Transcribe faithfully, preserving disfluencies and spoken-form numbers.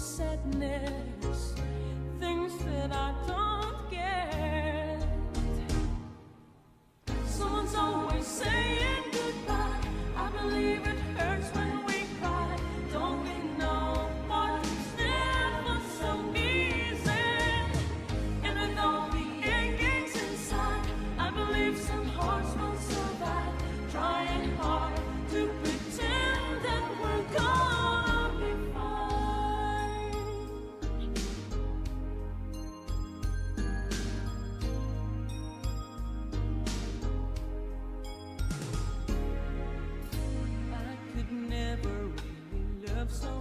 sadness, things that I don't get. Someone's always saying goodbye. I believe it hurts when we cry. Don't we know what is never so easy? And with all the achings inside, I believe some hearts will survive, trying hard to pretend that we're gonna be fine. I could never really love someone